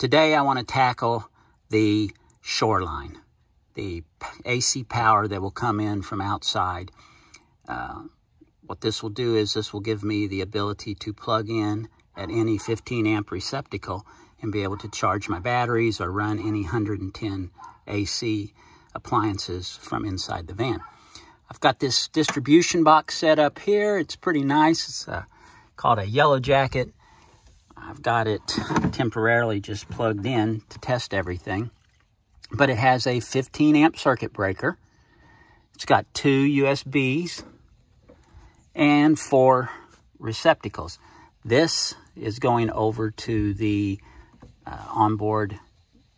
Today I want to tackle the shoreline, the AC power that will come in from outside. What this will do is this will give me the ability to plug in at any 15 amp receptacle and be able to charge my batteries or run any 110 AC appliances from inside the van. I've got this distribution box set up here. It's pretty nice. It's called a Yellow Jacket. I've got it temporarily just plugged in to test everything, but it has a 15 amp circuit breaker. It's got two USBs and four receptacles. This is going over to the onboard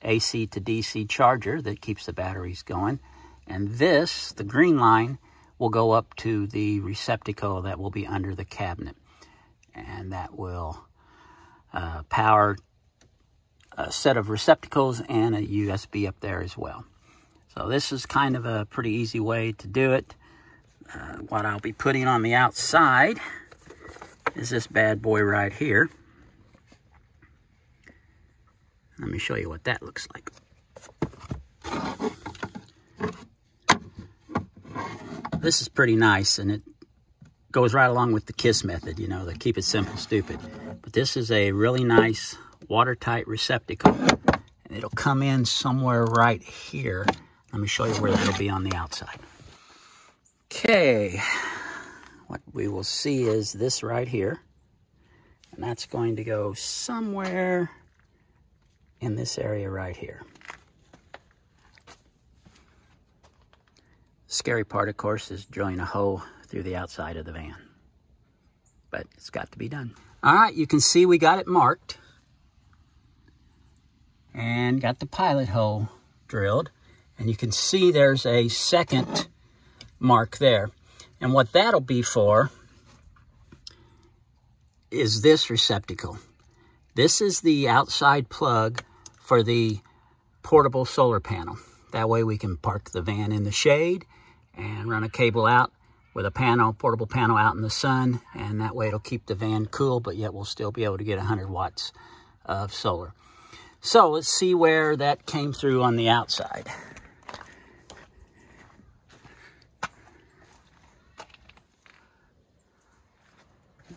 AC to DC charger that keeps the batteries going. And this, the green line, will go up to the receptacle that will be under the cabinet. And that will power a set of receptacles and a USB up there as well. So this is kind of a pretty easy way to do it. What I'll be putting on the outside is this bad boy right here. Let me show you what that looks like. This is pretty nice, and it goes right along with the KISS method, you know, the keep it simple, stupid. But this is a really nice watertight receptacle, and it'll come in somewhere right here. Let me show you where that'll be on the outside. Okay, what we will see is this right here, and that's going to go somewhere in this area right here. Scary part, of course, is drilling a hole through the outside of the van, but it's got to be done. All right, you can see we got it marked and got the pilot hole drilled, and you can see there's a second mark there. And what that'll be for is this receptacle. This is the outside plug for the portable solar panel. That way we can park the van in the shade and run a cable out with a panel, portable panel out in the sun, and that way it'll keep the van cool, but yet we'll still be able to get 100 watts of solar. So let's see where that came through on the outside.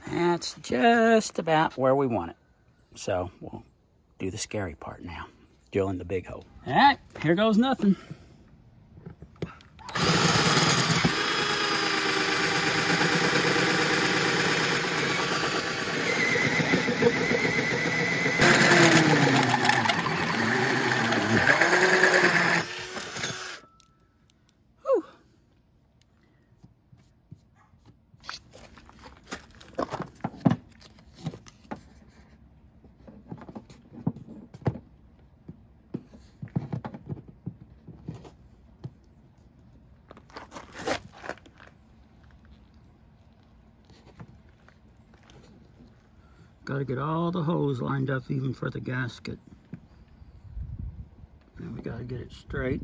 That's just about where we want it. So we'll do the scary part now, drilling the big hole. All right, here goes nothing. Got to get all the holes lined up, even for the gasket. And we got to get it straight.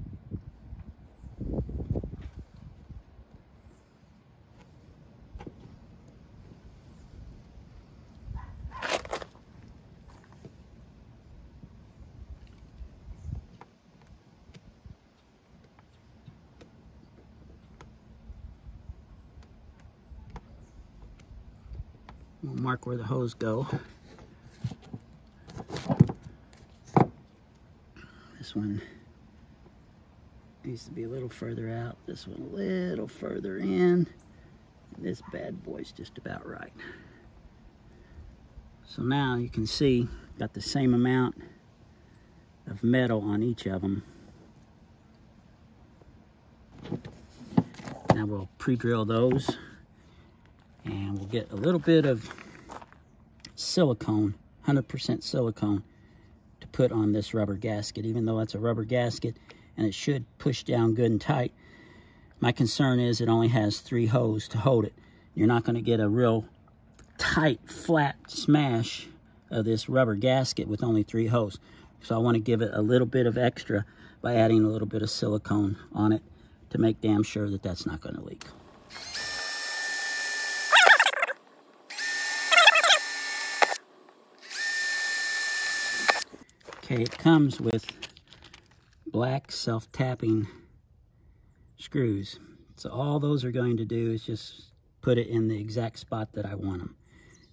We'll mark where the hose go. This one needs to be a little further out. This one a little further in. This bad boy's just about right. So now you can see, got the same amount of metal on each of them. Now we'll pre-drill those. And we'll get a little bit of silicone, 100% silicone, to put on this rubber gasket. Even though that's a rubber gasket and it should push down good and tight, my concern is it only has three holes to hold it. You're not going to get a real tight, flat smash of this rubber gasket with only three holes. So I want to give it a little bit of extra by adding a little bit of silicone on it to make damn sure that that's not going to leak. Okay, it comes with black self-tapping screws. So all those are going to do is just put it in the exact spot that I want them.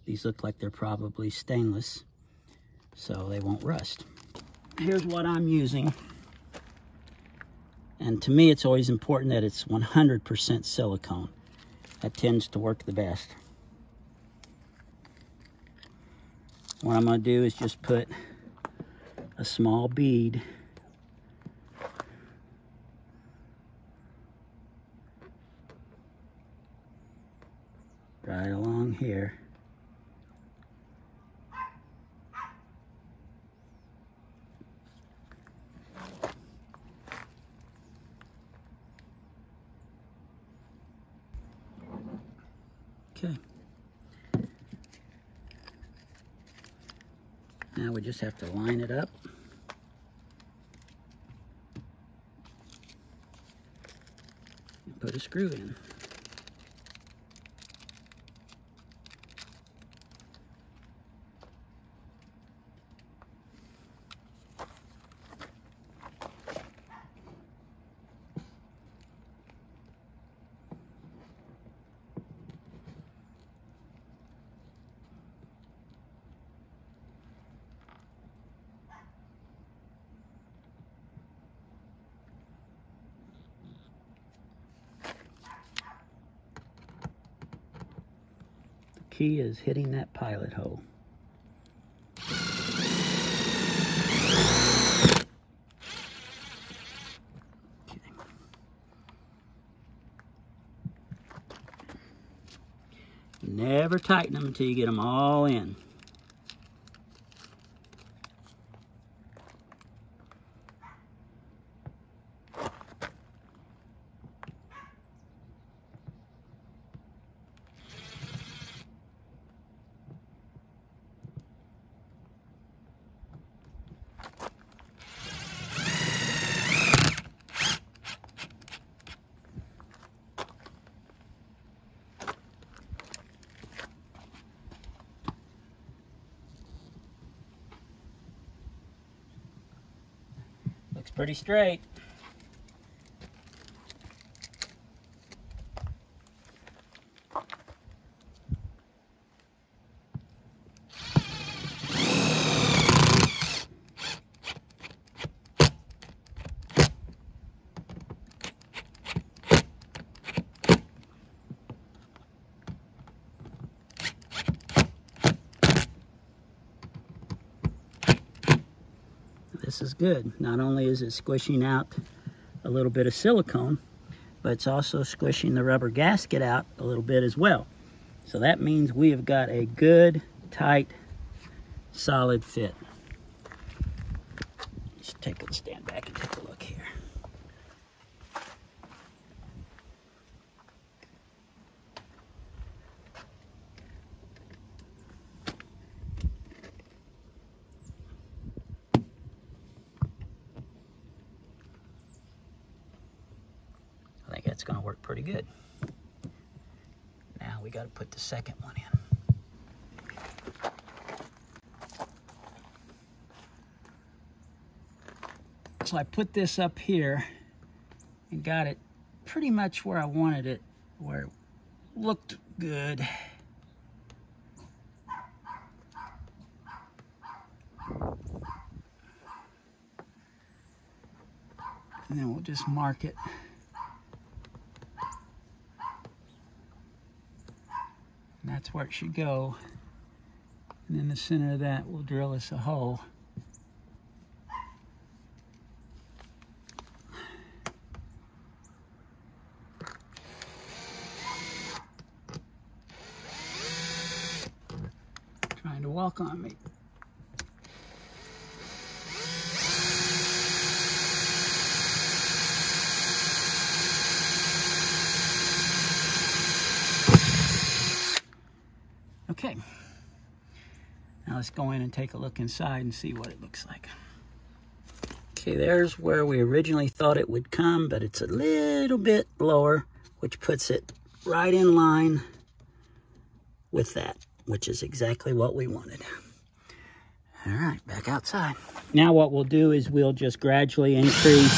These look like they're probably stainless, so they won't rust. Here's what I'm using. And to me, it's always important that it's 100% silicone. That tends to work the best. What I'm going to do is just put a small bead right along here. Okay. Now we just have to line it up. And put a screw in. Key is hitting that pilot hole. Okay. Never tighten them until you get them all in. Pretty straight. This is good. Not only is it squishing out a little bit of silicone, but it's also squishing the rubber gasket out a little bit as well. So that means we have got a good, tight, solid fit. Just take a stand back and take a look here. It's going to work pretty good. Now we got to put the second one in. So I put this up here and got it pretty much where I wanted it, where it looked good. And then we'll just mark it. That's where it should go. And in the center of that, we'll drill us a hole. Trying to walk on me. Okay, now let's go in and take a look inside and see what it looks like. Okay, there's where we originally thought it would come, but it's a little bit lower, which puts it right in line with that, which is exactly what we wanted. All right, back outside. Now what we'll do is we'll just gradually increase.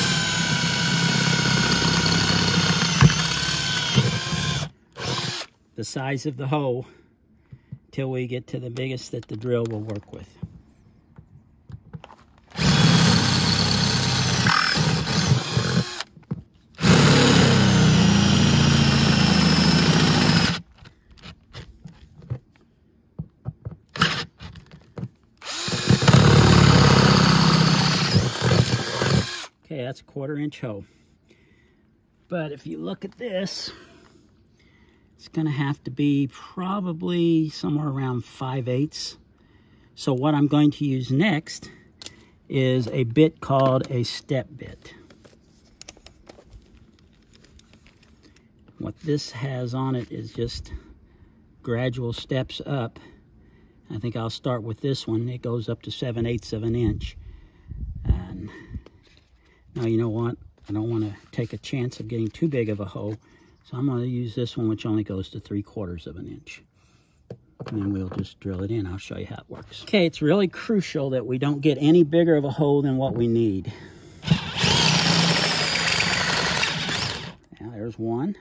The size of the hole till we get to the biggest that the drill will work with. Okay, that's a 1/4-inch hole. But if you look at this, it's going to have to be probably somewhere around 5/8. So what I'm going to use next is a bit called a step bit. What this has on it is just gradual steps up. I think I'll start with this one. It goes up to 7/8 of an inch. Now, you know what? I don't want to take a chance of getting too big of a hole. So I'm going to use this one, which only goes to 3/4 of an inch. And then we'll just drill it in. I'll show you how it works. Okay, it's really crucial that we don't get any bigger of a hole than what we need. Now there's one.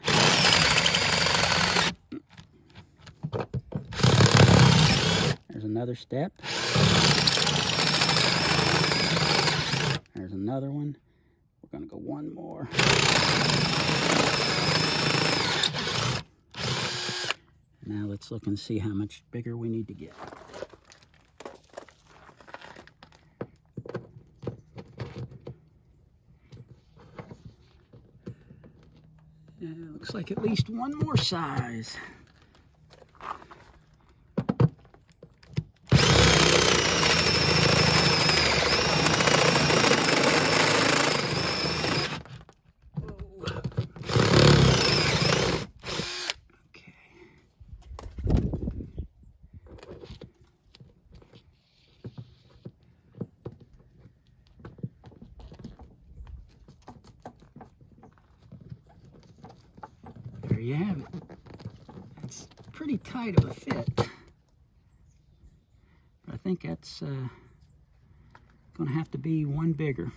There's another step. There's another one. We're going to go one more. Now let's look and see how much bigger we need to get. Yeah, looks like at least one more size. There you have it. It's pretty tight of a fit. But I think that's going to have to be one bigger.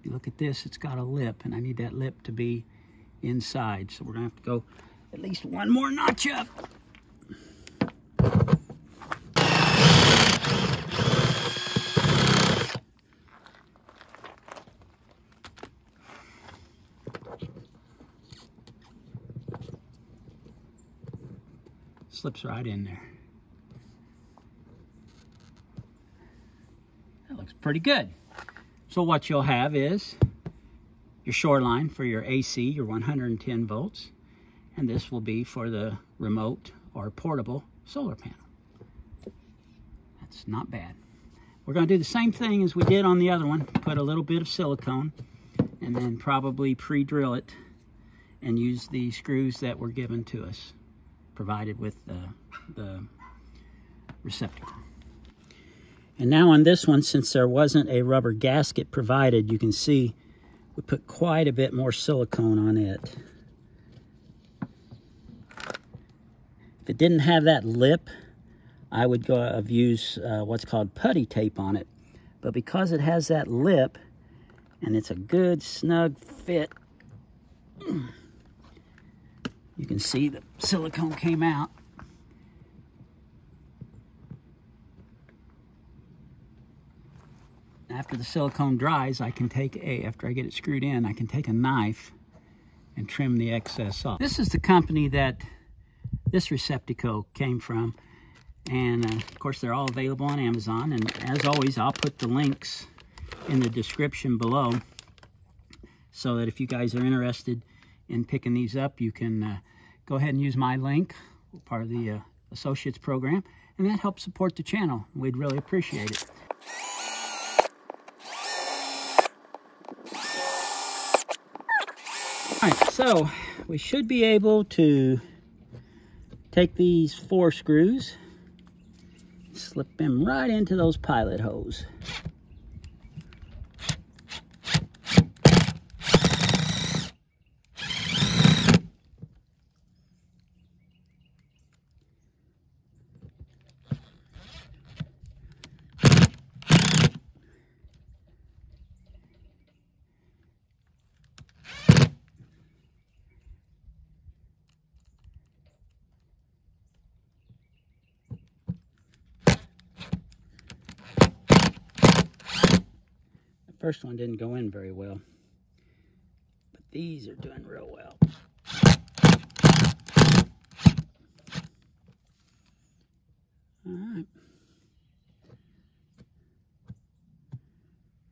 If you look at this, it's got a lip, and I need that lip to be inside. So we're going to have to go at least one more notch up. Slips right in there. That looks pretty good. So what you'll have is your shoreline for your AC, your 110 volts, and this will be for the remote or portable solar panel. That's not bad. We're going to do the same thing as we did on the other one. Put a little bit of silicone and then probably pre-drill it and use the screws that were given to us, provided with the receptacle. And now on this one, since there wasn't a rubber gasket provided, you can see we put quite a bit more silicone on it. If it didn't have that lip, I would use what's called putty tape on it. But because it has that lip, and it's a good snug fit, you can see the silicone came out. After the silicone dries, I can take after I get it screwed in, I can take a knife and trim the excess off. This is the company that this receptacle came from. And of course, they're all available on Amazon. And as always, I'll put the links in the description below so that if you guys are interested in picking these up, you can go ahead and use my link, part of the associates program, and that helps support the channel. We'd really appreciate it. All right, so we should be able to take these 4 screws, slip them right into those pilot holes. First one didn't go in very well, but these are doing real well. All right.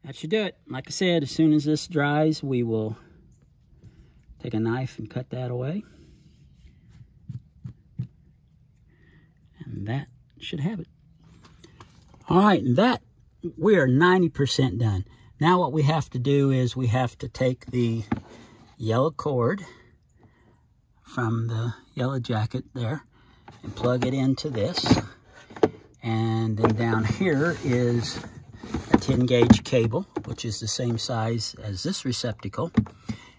That should do it. Like I said, as soon as this dries, we will take a knife and cut that away. And that should have it. All right, and that, we are 90% done. Now what we have to do is we have to take the yellow cord from the yellow jacket there and plug it into this. And then down here is a 10-gauge cable, which is the same size as this receptacle.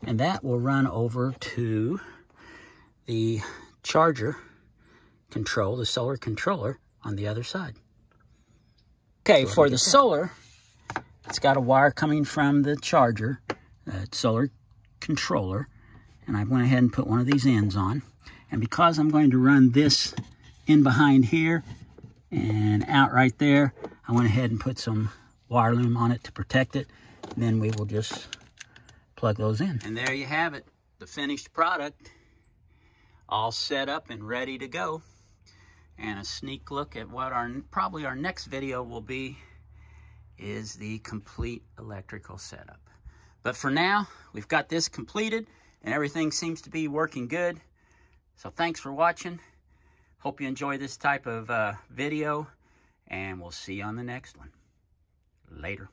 And that will run over to the charger control, the solar controller on the other side. Okay, for the solar, it's got a wire coming from the charger, solar controller. And I went ahead and put one of these ends on. And because I'm going to run this in behind here and out right there, I went ahead and put some wire loom on it to protect it. And then we will just plug those in. And there you have it, the finished product, all set up and ready to go. And a sneak look at what probably our next video will be is the complete electrical setup. But for now, we've got this completed and everything seems to be working good. So thanks for watching. Hope you enjoy this type of video, and we'll see you on the next one. Later.